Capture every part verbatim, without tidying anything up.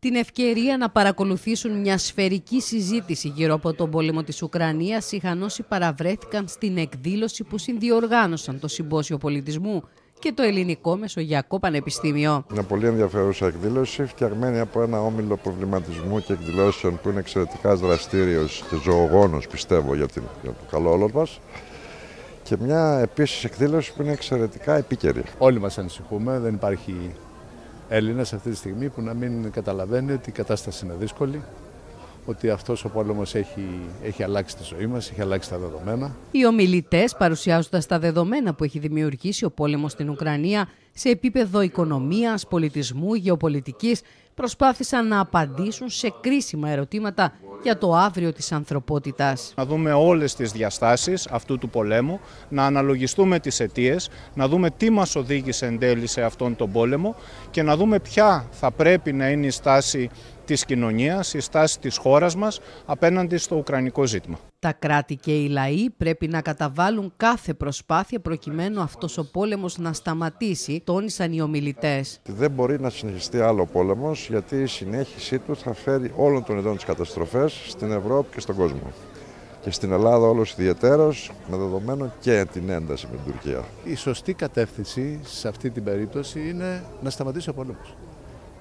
την ευκαιρία να παρακολουθήσουν μια σφαιρική συζήτηση γύρω από τον πόλεμο της Ουκρανίας, είχαν όσοι παραβρέθηκαν στην εκδήλωση που συνδιοργάνωσαν το Συμπόσιο Πολιτισμού και το Ελληνικό Μεσογειακό Πανεπιστήμιο. Μια πολύ ενδιαφέρουσα εκδήλωση, φτιαγμένη από ένα όμιλο προβληματισμού και εκδηλώσεων που είναι εξαιρετικά δραστήριος και ζωογόνος, πιστεύω, για, την, για το καλό όλων μας. Και μια επίσης εκδήλωση που είναι εξαιρετικά επίκαιρη. Όλοι μας ανησυχούμε, δεν υπάρχει Έλληνας αυτή τη στιγμή που να μην καταλαβαίνει ότι η κατάσταση είναι δύσκολη, ότι αυτός ο πόλεμος έχει, έχει αλλάξει τη ζωή μας, έχει αλλάξει τα δεδομένα. Οι ομιλητές, παρουσιάζοντας τα δεδομένα που έχει δημιουργήσει ο πόλεμος στην Ουκρανία σε επίπεδο οικονομίας, πολιτισμού, γεωπολιτικής, προσπάθησαν να απαντήσουν σε κρίσιμα ερωτήματα για το αύριο της ανθρωπότητας. Να δούμε όλες τις διαστάσεις αυτού του πολέμου, να αναλογιστούμε τις αιτίες, να δούμε τι μας οδήγησε εν τέλει σε αυτόν τον πόλεμο και να δούμε ποια θα πρέπει να είναι η στάση της κοινωνίας, η στάση της χώρας μας απέναντι στο ουκρανικό ζήτημα. Τα κράτη και οι λαοί πρέπει να καταβάλουν κάθε προσπάθεια προκειμένου αυτός ο πόλεμος να σταματήσει, τόνισαν οι ομιλητές. Δεν μπορεί να συνεχιστεί άλλο πόλεμος, γιατί η συνέχιση του θα φέρει όλων των ειδών τις καταστροφές στην Ευρώπη και στον κόσμο. Και στην Ελλάδα όλος ιδιαιτέρως, με δεδομένο και την ένταση με την Τουρκία. Η σωστή κατεύθυνση σε αυτή την περίπτωση είναι να σταματήσει ο πόλεμος.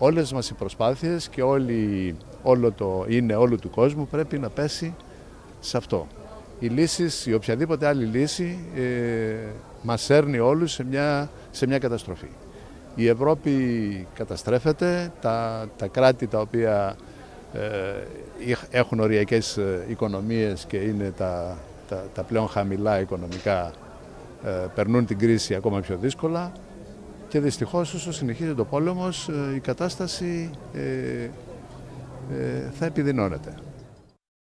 Όλες μας οι προσπάθειες και όλη, όλο το είναι όλου του κόσμου πρέπει να πέσει σε αυτό. Οι λύσεις, η οποιαδήποτε άλλη λύση ε, μας έρνει όλους σε μια, σε μια καταστροφή. Η Ευρώπη καταστρέφεται, τα, τα κράτη τα οποία ε, έχουν οριακές οικονομίες και είναι τα, τα, τα πλέον χαμηλά οικονομικά ε, περνούν την κρίση ακόμα πιο δύσκολα. Και δυστυχώς όσο συνεχίζεται ο πόλεμος η κατάσταση ε, ε, θα επιδεινώνεται.